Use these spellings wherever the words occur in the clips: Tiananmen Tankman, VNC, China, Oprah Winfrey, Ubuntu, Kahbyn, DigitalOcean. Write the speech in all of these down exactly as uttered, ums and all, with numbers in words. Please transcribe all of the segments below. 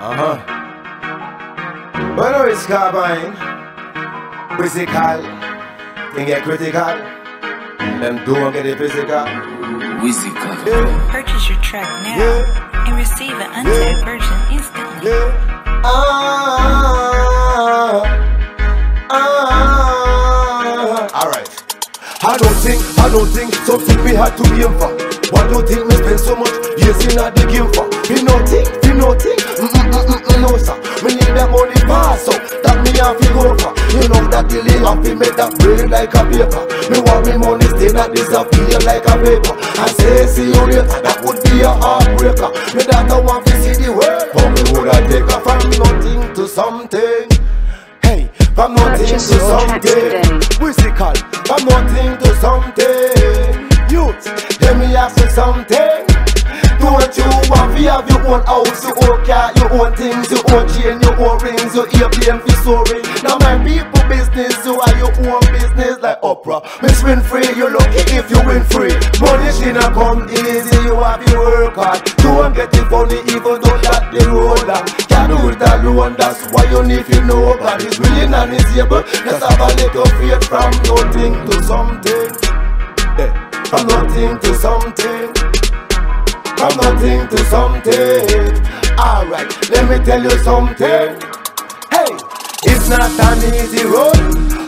Uh-huh. Bueno, it's Kahbyn. Physical. Thing get critical. Them do not get it physical. Physical. Yeah. Purchase your track now, yeah, and receive an untapped yeah version instantly. Yeah. Ah, ah, ah. Alright. I don't think, I don't think something we had to be in for. Why don't think we spend so much years in at the game for? We no think, we no think. No sir, me need that money pass out, that me and fi go for. You know that delay and fi make that break like a paper. Me want me money stay not disappear like a vapor. I say see you later, that would be a heartbreaker. Me that I want fi see the world, but me woulda take her from nothing to something. Hey, from nothing to something. Physical, from nothing to something. Youth, let me ask you something. Do what you want, we have your own house, your own car, your own things, your own chain, your own rings, your airplane, your story. Now my people business, you are your own business like Oprah. Miss Winfrey, you're lucky if you win free. Money should not come easy, you have to work hard. Don't get it funny even though that the road long. Can't do it alone, that's why you need to know God is willing and is able. Just have a little faith from nothing to something. Yeah. From nothing to something. From nothing to something. Alright, let me tell you something. Hey, it's not an easy road.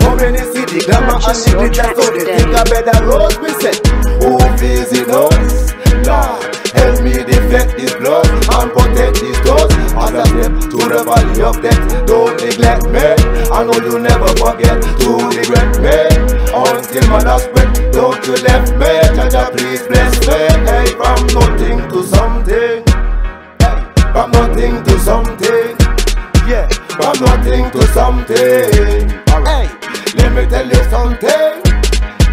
How many see the glamour and the glitter, so they think a better road. We said, who visit us? Lord, help me deflect this blood and protect these doors. As I step to the valley of death, don't neglect me. I know you never forget to regret me. Until my last breath, don't you left me. Jaja, please bless me. Hey, from nothing to something. Hey, from nothing to something. Yeah, from nothing to something. Alright, hey, let me tell you something.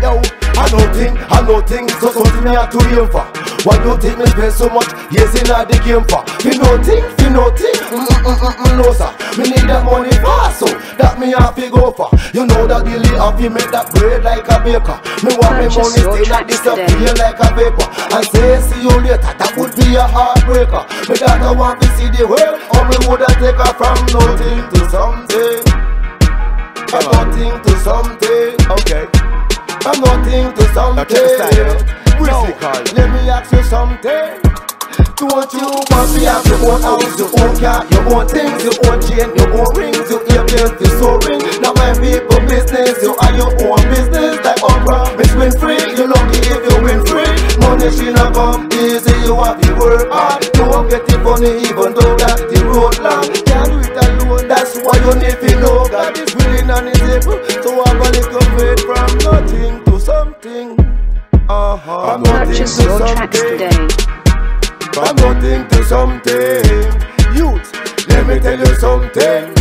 Yo, I don't think, I don't think, so something I have to aim for. Why do you think me spend so much years in the game for? We no think, we no think, mm mm mm mm no sir. Me need that money fast, so that me have to go for. You know that the lay off, you make that bread like a baker. Me want me money stay not disappear like a vapor. And say see you later, that would be a heartbreaker. Me that I want to see the world, or me woulda take her from nothing to something. From nothing to something. Okay. From nothing to something. No, let me ask you something. Do what you want, we have your own house, your own car, your own things, your own chain, your own rings, your earphones, your soaring. Now my people business, you are your own business like Oprah, Miss Winfrey, you're lucky if you win free. Money she not come easy, you have to work hard. Don't get it funny even though that's the road long. Can't do it alone, that's why you need to know God is willing and is able. So I'm gonna convert from nothing to something. Uh-huh. From nothing to something. From nothing to something. Youth, let me tell you something.